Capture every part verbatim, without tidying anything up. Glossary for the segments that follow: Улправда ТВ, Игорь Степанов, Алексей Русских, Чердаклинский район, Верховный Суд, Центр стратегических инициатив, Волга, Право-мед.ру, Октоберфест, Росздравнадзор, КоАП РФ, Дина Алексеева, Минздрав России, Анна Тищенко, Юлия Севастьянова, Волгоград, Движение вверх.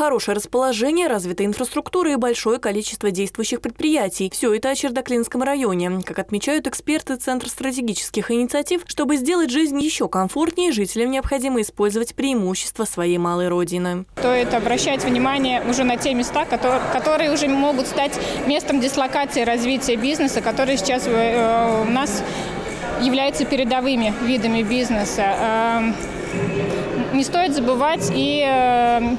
хорошее расположение, развитая инфраструктура и большое количество действующих предприятий. Все это о Чердаклинском районе. Как отмечают эксперты Центра стратегических инициатив, чтобы сделать жизнь еще комфортнее, жителям необходимо использовать преимущества своей малой родины. Стоит обращать внимание уже на те места, которые уже могут стать местом дислокации развития бизнеса, который сейчас у нас является передовыми видами бизнеса. Не стоит забывать и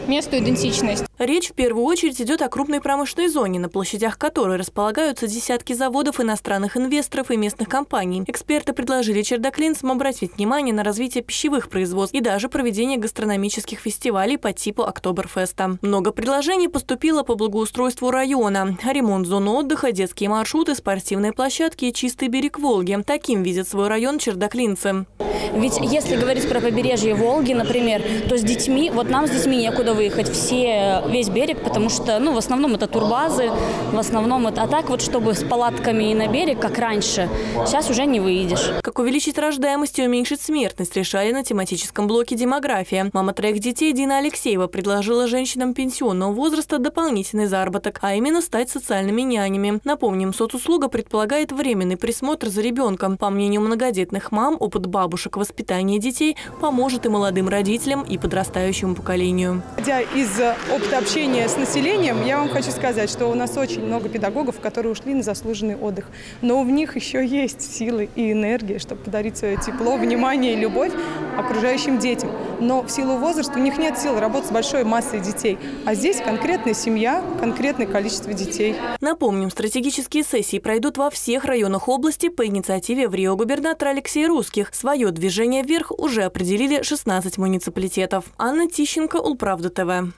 местную идентичность. Речь в первую очередь идет о крупной промышленной зоне, на площадях которой располагаются десятки заводов, иностранных инвесторов и местных компаний. Эксперты предложили чердаклинцам обратить внимание на развитие пищевых производств и даже проведение гастрономических фестивалей по типу Октоберфеста. Много предложений поступило по благоустройству района. Ремонт зоны отдыха, детские маршруты, спортивные площадки и чистый берег Волги. Таким видят свой район чердаклинцы. Ведь если говорить про побережье Волги, например, то с детьми, вот нам с детьми некуда выехать, все, весь берег, потому что, ну, в основном это турбазы, в основном это, а так вот, чтобы с палатками и на берег, как раньше, сейчас уже не выедешь. Как увеличить рождаемость и уменьшить смертность, решали на тематическом блоке «Демография». Мама троих детей Дина Алексеева предложила женщинам пенсионного возраста дополнительный заработок, а именно стать социальными нянями. Напомним, соцуслуга предполагает временный присмотр за ребенком. По мнению многодетных мам, опыт бабушек воспитания детей поможет и молодым родителям, и подрастающему поколению. Хотя из опыта общения с населением, я вам хочу сказать, что у нас очень много педагогов, которые ушли на заслуженный отдых. Но в них еще есть силы и энергия, чтобы подарить свое тепло, внимание и любовь окружающим детям. Но в силу возраста у них нет сил работать с большой массой детей. А здесь конкретная семья, конкретное количество детей. Напомним, стратегические сессии пройдут во всех районах области по инициативе врио губернатора Алексея Русских. Свое «Движение вверх» уже определили шестнадцать муниципалитетов. Анна Тищенко, Улправда ТВ.